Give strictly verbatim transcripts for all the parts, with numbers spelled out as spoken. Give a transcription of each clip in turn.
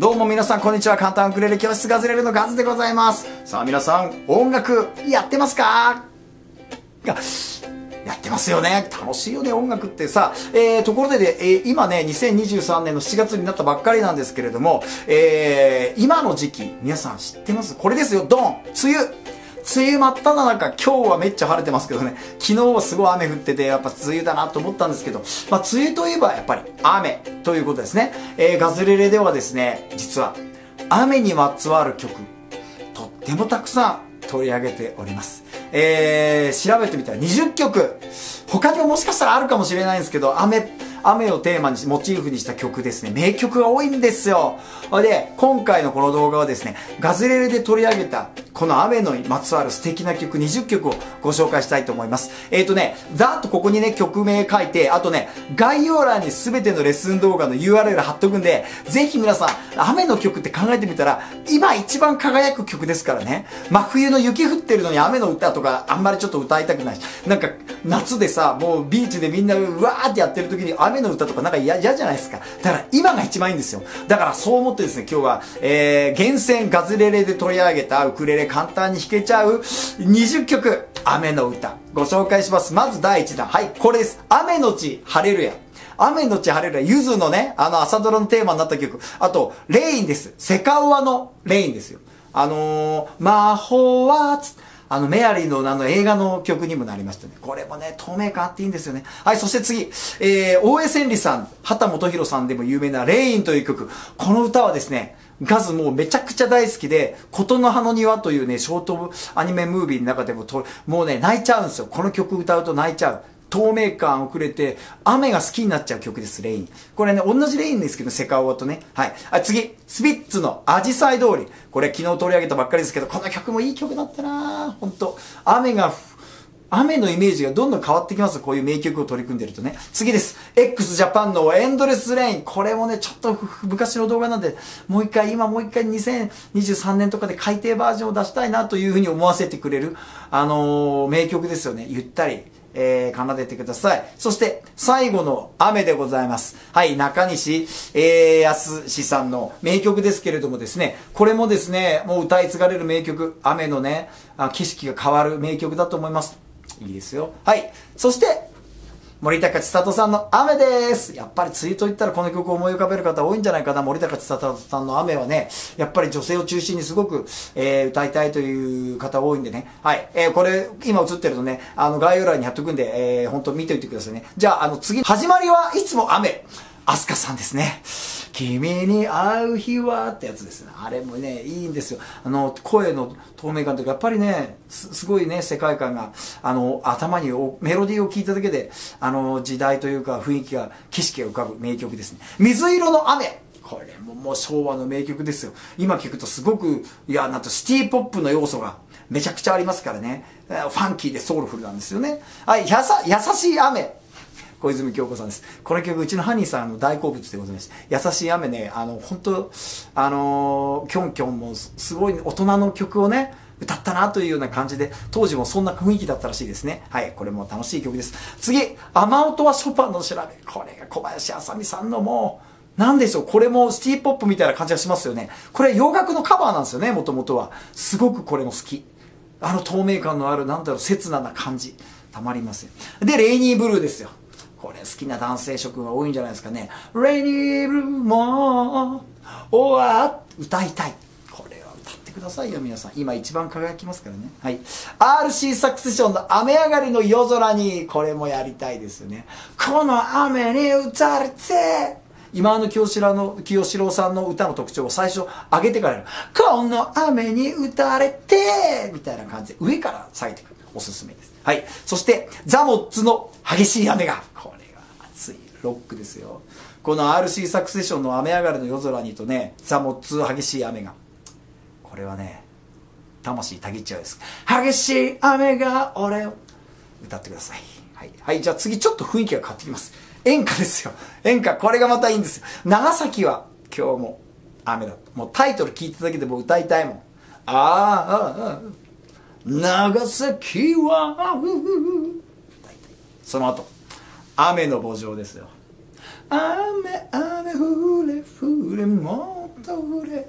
どうも皆さんこんにちは。簡単ウクレレ教室ガズレレのガズでございます。さあ皆さん、音楽やってますか？やってますよね。楽しいよね、音楽ってさ。えー、ところで、ねえー、今ね、にせんにじゅうさんねんのしちがつになったばっかりなんですけれども、えー、今の時期、皆さん知ってます？これですよ、ドン！梅雨！梅雨真っ只中、今日はめっちゃ晴れてますけどね、昨日はすごい雨降ってて、やっぱ梅雨だなと思ったんですけど、まあ、梅雨といえばやっぱり雨ということですね。えー、ガズレレではですね、実は雨にまつわる曲、とってもたくさん取り上げております。えー、調べてみたらにじゅっきょく、他にももしかしたらあるかもしれないんですけど、雨、雨をテーマにモチーフにした曲ですね、名曲が多いんですよ。で、今回のこの動画はですね、ガズレレで取り上げたこの雨のまつわる素敵な曲にじゅっきょくをご紹介したいと思います。えっとね、ざーっとここにね、曲名書いて、あとね、概要欄に全てのレッスン動画の ユーアールエル 貼っとくんで、ぜひ皆さん、雨の曲って考えてみたら、今一番輝く曲ですからね。真冬の雪降ってるのに雨の歌とか、あんまりちょっと歌いたくないし、なんか、夏でさ、もうビーチでみんなうわーってやってる時に雨の歌とかなんか嫌じゃないですか。だから今が一番いいんですよ。だからそう思ってですね、今日は、えー、厳選ガズレレで取り上げたウクレレ簡単に弾けちゃうにじゅっきょく、雨の歌ご紹介します。まずだいいちだん、はい、これです。雨のち晴れるや、雨のち晴れるや、ゆずのね、あの朝ドラのテーマになった曲。あとレインです。セカオワのレインですよ。あのー、魔法はつあの、メアリーのあの映画の曲にもなりましたね。これもね、透明感あっていいんですよね。はい、そして次、えー、大江千里さん、秦基博さんでも有名なレインという曲。この歌はですね、ガズもうめちゃくちゃ大好きで、琴の葉の庭というね、ショートアニメムービーの中でもと、もうね、泣いちゃうんですよ。この曲歌うと泣いちゃう。透明感をくれて、雨が好きになっちゃう曲です、レイン。これね、同じレインですけど、セカオワとね。はい。あ、次、スピッツのアジサイ通り。これ昨日取り上げたばっかりですけど、この曲もいい曲だったなぁ。ほんと。雨が、雨のイメージがどんどん変わってきます。こういう名曲を取り組んでるとね。次です。エックスジャパンのエンドレスレイン。これもね、ちょっと昔の動画なんで、もう一回、今もう一回にせんにじゅうさんねんとかで改訂バージョンを出したいなというふうに思わせてくれる、あのー、名曲ですよね。ゆったり。えー、奏でてください。そして、最後の雨でございます。はい、中西、えー、康史さんの名曲ですけれどもですね、これもですね、もう歌い継がれる名曲、雨のね、景色が変わる名曲だと思います。いいですよ。はい。そして、森高千里さんの雨です。やっぱり梅雨と言ったらこの曲を思い浮かべる方多いんじゃないかな。森高千里さんの雨はね、やっぱり女性を中心にすごく、えー、歌いたいという方多いんでね。はい。えー、これ、今映ってるのね、あの、概要欄に貼っとくんで、えー、ほんと見ておいてくださいね。じゃあ、あの、次、始まりはいつも雨。アスカさんですね。君に会う日はってやつですね。あれもね、いいんですよ。あの、声の透明感というか、やっぱりね、す, すごいね、世界観が、あの、頭にお、メロディーを聴いただけで、あの、時代というか、雰囲気が、景色が浮かぶ名曲ですね。水色の雨。これももう昭和の名曲ですよ。今聴くとすごく、いや、なんとシティポップの要素がめちゃくちゃありますからね。ファンキーでソウルフルなんですよね。はい、やさ、優しい雨。小泉京子さんです。この曲、うちのハニーさんの大好物でございます。優しい雨ね、あの、ほんと、あのー、キョンキョンもすごい大人の曲をね、歌ったなというような感じで、当時もそんな雰囲気だったらしいですね。はい、これも楽しい曲です。次、雨音はショパンの調べ。これが小林麻美さんのもう、なんでしょう、これもシティポップみたいな感じがしますよね。これ洋楽のカバーなんですよね、もともとは。すごくこれも好き。あの透明感のある、なんだろう、刹那な感じ。たまりません。で、レイニーブルーですよ。これ好きな男性諸君は多いんじゃないですかね。レイニーブルーも終わっ歌いたい。これは歌ってくださいよ、皆さん。今一番輝きますからね。はい。アールシー サクセションの雨上がりの夜空に、これもやりたいですよね。この雨に打たれて、今の清志郎の、清志郎さんの歌の特徴を最初上げてからやる。この雨に打たれて、みたいな感じで上から下げてくる。おすすめです。はい。そして、ザ・モッツの激しい雨が。これが熱いロックですよ。この アールシー サクセションの雨上がりの夜空にとね、ザ・モッツ激しい雨が。これはね、魂たぎっちゃうです。激しい雨が俺を。歌ってください。はい。はい。じゃあ次、ちょっと雰囲気が変わってきます。演歌ですよ。演歌。これがまたいいんですよ。長崎は今日も雨だ。もうタイトル聞いただけでもう歌いたいもん。ああ、ああ、ああ。長崎はその後雨の墓場ですよ。雨雨降れ降れもたこれ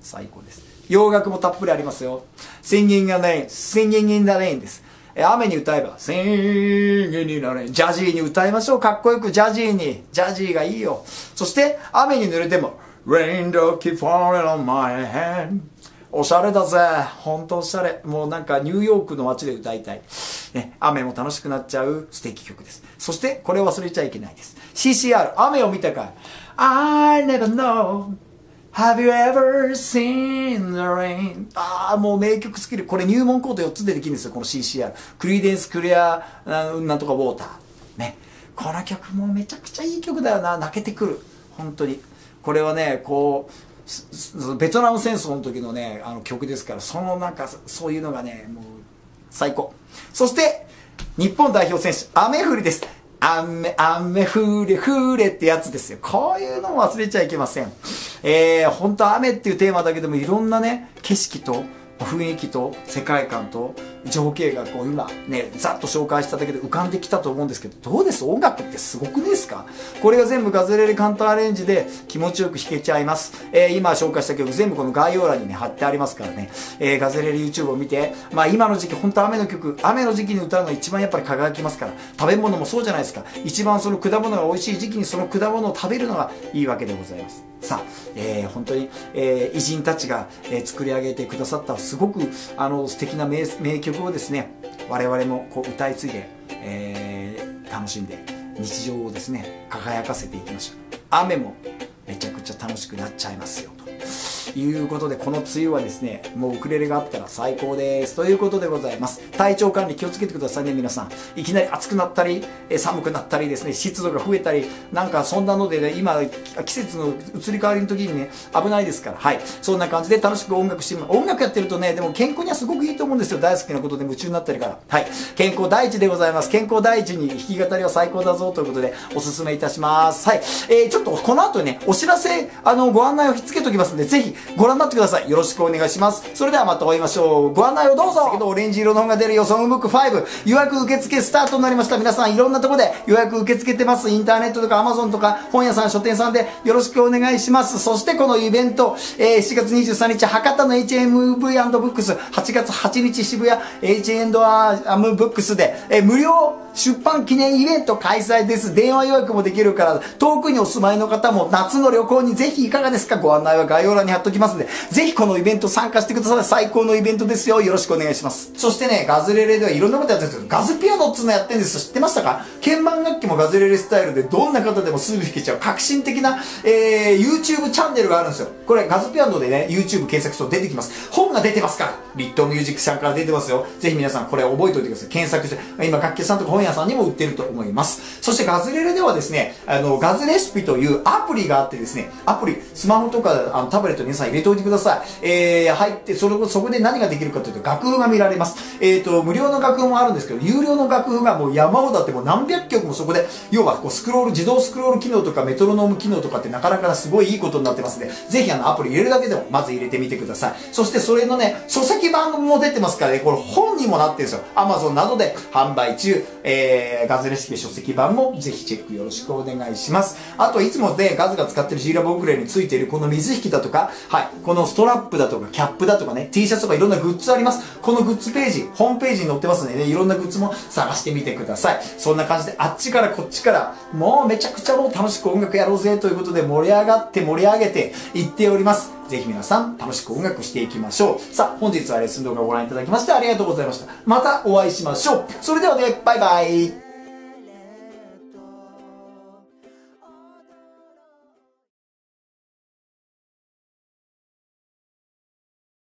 最高です。洋楽もたっぷりありますよ。Singing in the Rain、Singing in the Rain です。雨に歌えば、Singing in the Rain、ジャジーに歌いましょう。かっこよくジャジーに。ジャジーがいいよ。そして、雨に濡れても、Raindrops keep falling on my hand。おしゃれだぜ。ほんとおしゃれ。もうなんかニューヨークの街で歌いたい。ね、雨も楽しくなっちゃう素敵曲です。そして、これを忘れちゃいけないです。シーシーアール、雨を見たか。I never know.Have you ever seen the rain? ああ、もう名曲スキル。これ入門コードよっつでできるんですよ、この シーシーアール。Creedence Clearwater なんとか Water。ね。この曲もめちゃくちゃいい曲だよな。泣けてくる。本当に。これはね、こう、ベトナム戦争の時のね、あの曲ですから、そのなんか、そういうのがね、もう、最高。そして、日本代表選手、雨降りです。雨、雨降れ、降れってやつですよ。こういうのも忘れちゃいけません。えー、本当雨っていうテーマだけでもいろんなね、景色と雰囲気と世界観と情景がこう今ね、ざっと紹介しただけで浮かんできたと思うんですけど、どうです？音楽ってすごくないですか？これが全部ガズレレ簡単アレンジで気持ちよく弾けちゃいます。えー、今紹介した曲全部この概要欄にね、貼ってありますからね。えー、ガズレレ YouTube を見て、まあ今の時期、本当雨の曲、雨の時期に歌うのが一番やっぱり輝きますから、食べ物もそうじゃないですか。一番その果物が美味しい時期にその果物を食べるのがいいわけでございます。さあ、えー、本当に、えー、偉人たちが、えー、作り上げてくださったすごくあの素敵な 名, 名曲をですね、我々もこう歌い継いで、えー、楽しんで日常をですね、輝かせていきましょう。雨もめちゃくちゃ楽しくなっちゃいますよということで、この梅雨はですね、もうウクレレがあったら最高ですということでございます。体調管理気をつけてくださいね、皆さん。いきなり暑くなったり寒くなったりですね、湿度が増えたりなんかそんなのでね、今季節の移り変わりの時にね、危ないですから。はい、そんな感じで楽しく音楽してみます。音楽やってるとね、でも健康にはすごくいいと思うんですよ。大好きなことで夢中になってるから。はい、健康第一でございます。健康第一に弾き語りは最高だぞということでおすすめいたします。はい、えー、ちょっとこの後ね、お知らせ、あの、ご案内をひっつけておきますので、ぜひご覧になってください。よろしくお願いします。それではまたお会いしましょう。ご案内をどうぞ。先ほどオレンジ色の本が出る予算ブックファイブ。予約受付スタートになりました。皆さんいろんなところで予約受け付けてます。インターネットとか Amazon とか本屋さん、書店さんでよろしくお願いします。そしてこのイベント、えー、しちがつにじゅうさんにち博多の エイチエムブイアンドブックス、はちがつはちにち渋谷 エイチアンドエムブックス で、えー、無料出版記念イベント開催です。電話予約もできるから、遠くにお住まいの方も夏の旅行にぜひいかがですか？ご案内は概要欄に貼っておきますので、ぜひこのイベント参加してください。最高のイベントですよ。よろしくお願いします。そしてね、ガズレレではいろんなことやってるんですけど、ガズピアノっつうのやってるんです。知ってましたか？鍵盤楽器もガズレレスタイルで、どんな方でもすぐ弾けちゃう革新的な、えー、YouTube チャンネルがあるんですよ。これ、ガズピアノでね、YouTube 検索すると出てきます。本が出てますから。ビットミュージックさんから出てますよ。ぜひ皆さんこれ覚えておいてください。検索して、今、楽器さんとか本屋さんにも売ってると思います。そしてガズレレではですね、あの、ガズレシピというアプリがあってですね、アプリ、スマホとかあのタブレットに皆さん入れておいてください。えー、入って、それを、そこで何ができるかというと、楽譜が見られます。えーと、無料の楽譜もあるんですけど、有料の楽譜がもう山ほどあって、もう何百曲もそこで、要はこうスクロール、自動スクロール機能とかメトロノーム機能とかってなかなかすごいいいことになってますので、ぜひあのアプリ入れるだけでも、まず入れてみてください。そしてそれのね、書籍版も出てますからね、これ本にもなってるんですよ。Amazon などで販売中、えー、ガズレシピ書籍版もぜひチェックよろしくお願いします。あと、いつもね、ガズが使ってる G ラボウクレレについているこの水引きだとか、はい、このストラップだとか、キャップだとかね、T シャツとかいろんなグッズあります。このグッズページ、ホームページに載ってますのでね、いろんなグッズも探してみてください。そんな感じで、あっちからこっちから、もうめちゃくちゃもう楽しく音楽やろうぜということで、盛り上がって盛り上げていっております。ぜひ皆さん、楽しく音楽していきましょう。さあ、本日はレッスン動画をご覧いただきましてありがとうございました。またお会いしましょう。それではね、バイバイ。